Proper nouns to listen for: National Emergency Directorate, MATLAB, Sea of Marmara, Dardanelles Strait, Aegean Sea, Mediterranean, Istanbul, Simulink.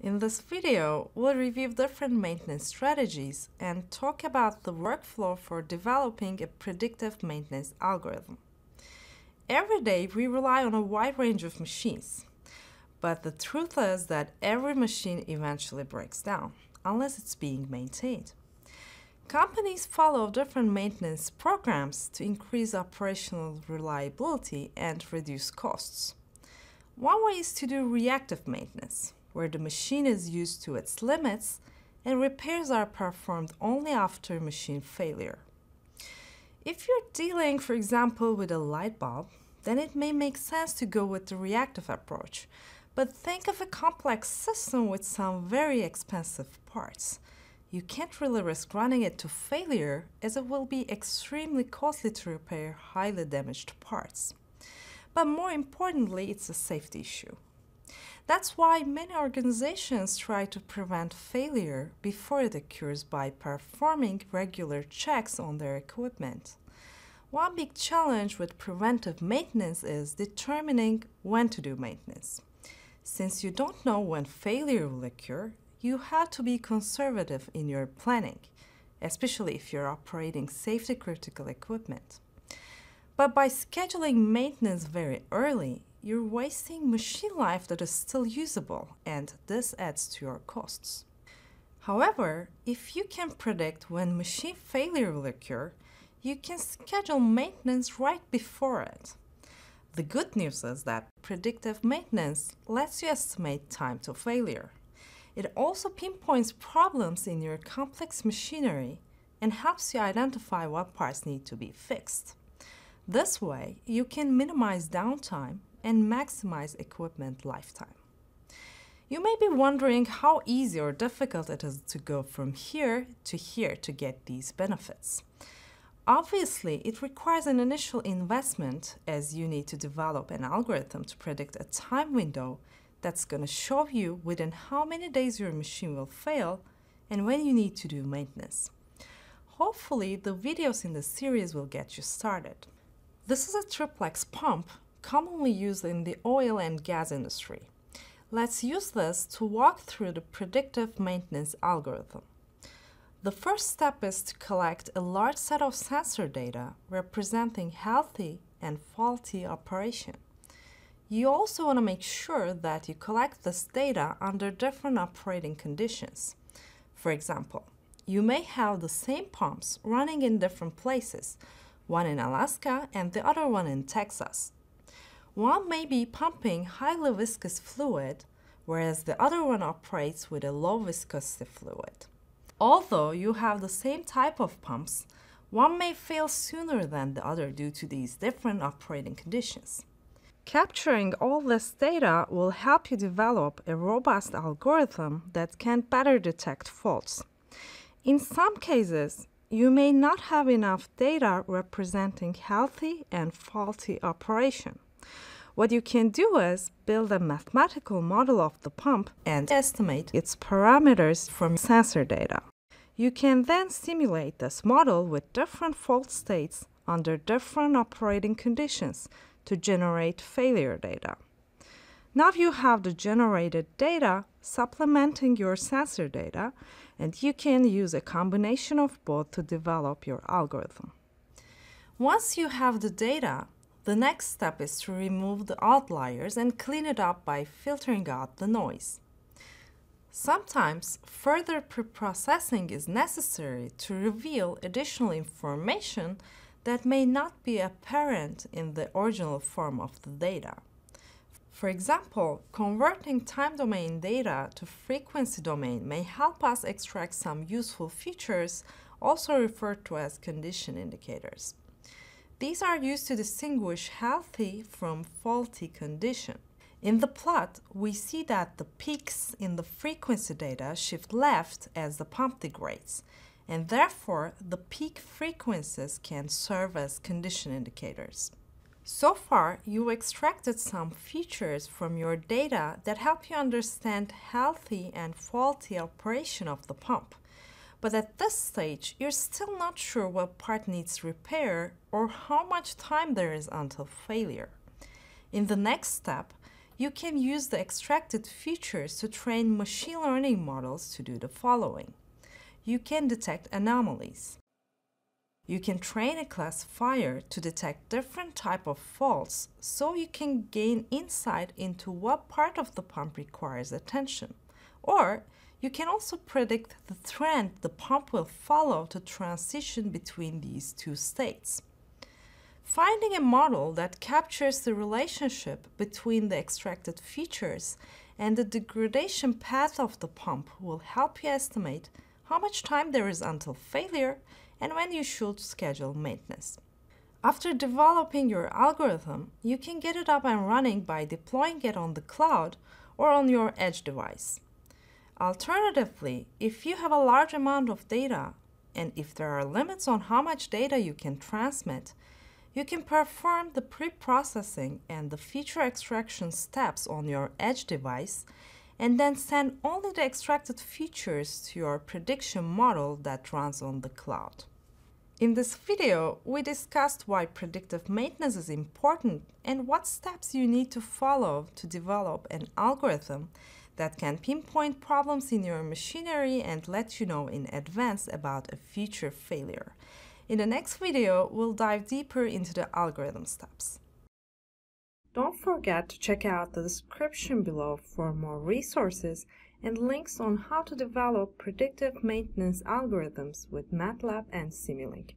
In this video, we'll review different maintenance strategies and talk about the workflow for developing a predictive maintenance algorithm. Every day, we rely on a wide range of machines, but the truth is that every machine eventually breaks down, unless it's being maintained. Companies follow different maintenance programs to increase operational reliability and reduce costs. One way is to do reactive maintenance, where the machine is used to its limits and repairs are performed only after machine failure. If you're dealing, for example, with a light bulb, then it may make sense to go with the reactive approach. But think of a complex system with some very expensive parts. You can't really risk running it to failure, as it will be extremely costly to repair highly damaged parts. But more importantly, it's a safety issue. That's why many organizations try to prevent failure before it occurs by performing regular checks on their equipment. One big challenge with preventive maintenance is determining when to do maintenance. Since you don't know when failure will occur, you have to be conservative in your planning, especially if you're operating safety-critical equipment. But by scheduling maintenance very early, you're wasting machine life that is still usable, and this adds to your costs. However, if you can predict when machine failure will occur, you can schedule maintenance right before it. The good news is that predictive maintenance lets you estimate time to failure. It also pinpoints problems in your complex machinery and helps you identify what parts need to be fixed. This way, you can minimize downtime and maximize equipment lifetime. You may be wondering how easy or difficult it is to go from here to get these benefits. Obviously, it requires an initial investment, as you need to develop an algorithm to predict a time window that's going to show you within how many days your machine will fail and when you need to do maintenance. Hopefully, the videos in this series will get you started. This is a triplex pump, commonly used in the oil and gas industry. Let's use this to walk through the predictive maintenance algorithm. The first step is to collect a large set of sensor data representing healthy and faulty operation. You also want to make sure that you collect this data under different operating conditions. For example, you may have the same pumps running in different places, one in Alaska and the other one in Texas. One may be pumping highly viscous fluid, whereas the other one operates with a low viscosity fluid. Although you have the same type of pumps, one may fail sooner than the other due to these different operating conditions. Capturing all this data will help you develop a robust algorithm that can better detect faults. In some cases, you may not have enough data representing healthy and faulty operation. What you can do is build a mathematical model of the pump and estimate its parameters from sensor data. You can then simulate this model with different fault states under different operating conditions to generate failure data. Now you have the generated data supplementing your sensor data, and you can use a combination of both to develop your algorithm. Once you have the data, the next step is to remove the outliers and clean it up by filtering out the noise. Sometimes further preprocessing is necessary to reveal additional information that may not be apparent in the original form of the data. For example, converting time domain data to frequency domain may help us extract some useful features, also referred to as condition indicators. These are used to distinguish healthy from faulty condition. In the plot, we see that the peaks in the frequency data shift left as the pump degrades, and therefore the peak frequencies can serve as condition indicators. So far, you extracted some features from your data that help you understand healthy and faulty operation of the pump. But at this stage, you're still not sure what part needs repair or how much time there is until failure. In the next step, you can use the extracted features to train machine learning models to do the following. You can detect anomalies. You can train a classifier to detect different types of faults so you can gain insight into what part of the pump requires attention. Or you can also predict the trend the pump will follow to transition between these two states. Finding a model that captures the relationship between the extracted features and the degradation path of the pump will help you estimate how much time there is until failure and when you should schedule maintenance. After developing your algorithm, you can get it up and running by deploying it on the cloud or on your edge device. Alternatively, if you have a large amount of data and if there are limits on how much data you can transmit, you can perform the pre-processing and the feature extraction steps on your edge device and then send only the extracted features to your prediction model that runs on the cloud. In this video, we discussed why predictive maintenance is important and what steps you need to follow to develop an algorithm that can pinpoint problems in your machinery and let you know in advance about a future failure. In the next video, we'll dive deeper into the algorithm steps. Don't forget to check out the description below for more resources and links on how to develop predictive maintenance algorithms with MATLAB and Simulink.